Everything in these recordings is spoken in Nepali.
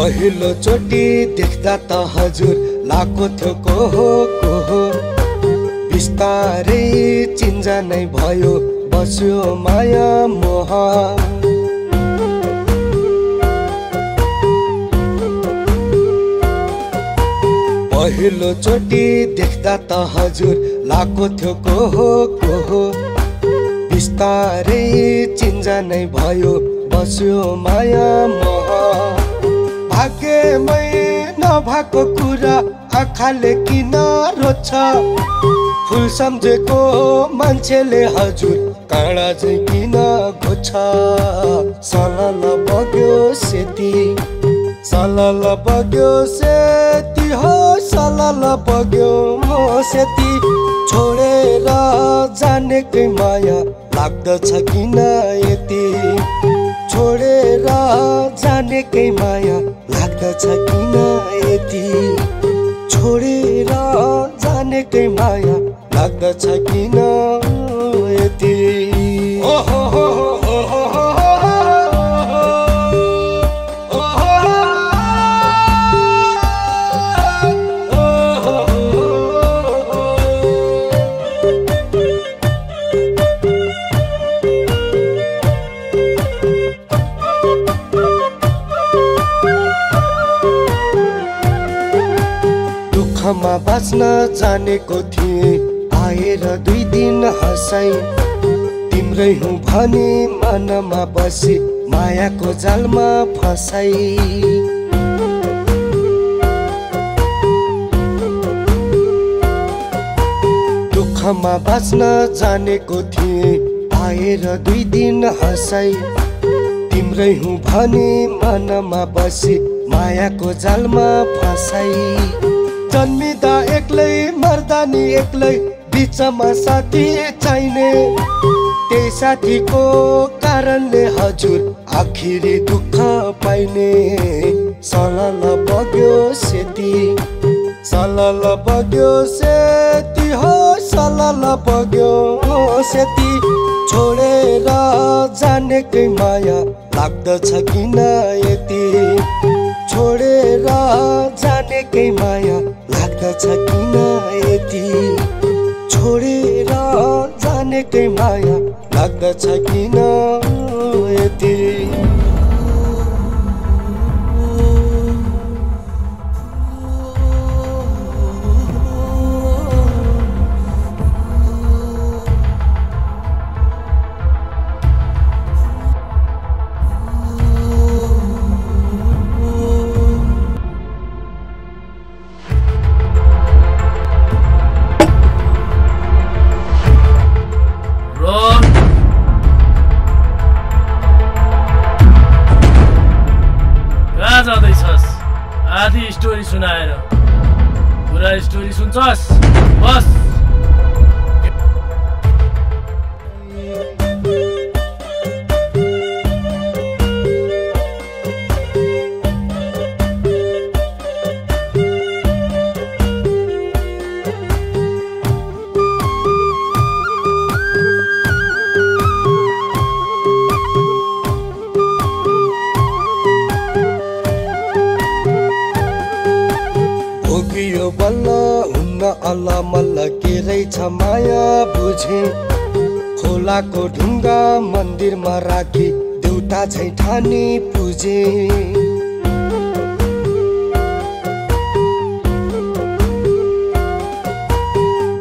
पहिलो चोटी देख्दा त हजुर लाको थियो को हो, बिस्तारै चिन्जानै भयो बस्यो माया मोह। पहिलो चोटी देख्दा त हजुर लाको थियो को हो, बिस्तारै चिन्जानै भयो बस्यो माया मोह। भाग्यमै नभाको कुरा आँखाले किन रोज्छ, फुल सम्झेको मान्छेले हजुर काँडा चाहिँ किन घोज्छ। सलल बग्यो सेती, सलल बग्यो सेती हो, सलल बग्यो म सेती। छोडेर जानेकै माया लाग्दछ किन यति, छोडेर जानेकै माया लाग्दछ किन यति, छोडेर जानेकै माया लाग्दछ किन यति। दुःखमा बाँच्न जानेको थिएँ आएर दुई दिन हँसाइ, तिम्रै हुँ भने मनमा बसी मायाको जालमा फसाइ। दुःखमा बाँच्न जानेको थिएँ आएर दुई दिन हँसाइ, तिम्रै हुँ भने मनमा बसी मायाको जालमा फसाइ। जन्मिँदा एक्लै मर्दा नि एक्लै, बिचमा साथी चाहिने, त्यही साथीको कारणले हजुर आखिरी दुःख पाइने। सलल बग्यो सेती, सलल बग्यो सेती हो, सलल बग्यो सेती। छोडेर जानेकै माया लाग्दछ किन यति, छोडेर जानेकै माया लाग्दछ किन यति, छोडेर जानेकै माया लाग्दछ किन यति। आधी स्टोरी सुनाएर पुरा स्टोरी सुन्छस् बस। अल्ला मल्ल के रहेछ माया बुझे, खोलाको ढुङ्गा मन्दिरमा राखी देउता झै ठानी पूजे।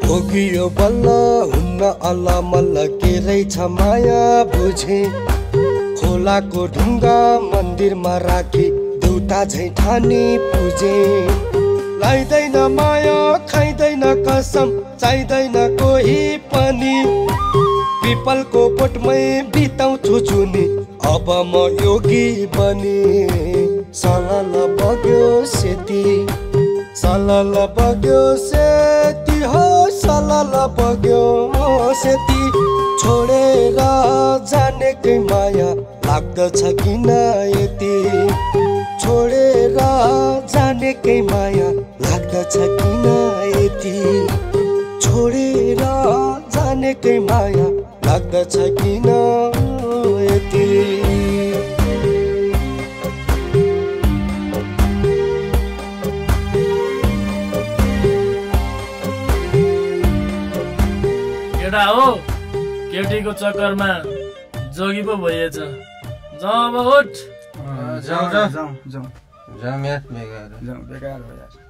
भोगियो बल्ल हुन्न अल्ला मल्ल के रहेछ माया बुझे, खोलाको ढुङ्गा मन्दिरमा राखी देउता झै ठानी पूजे। लाइदैन माया खाइदैन कसम चाहिँदैन कोही पनि, पिपलको बोटमै बिताउँछु चुनी अब म योगी बनी। सलल बग्यो सेती, सलल बग्यो सेती हो, सलल बग्यो सेती। छोडेर जानेकै माया लाग्दछ किन यति, छोडेर जानेकै माया लाग्दछ किन यति, छोडेर जानेकै माया लाग्दछ किन यति। केटा हो केटी को चक्कर में जोगी पो भैया जाओ अब उठ जाओ जाओ जाओ जाओ बेकार हो यार।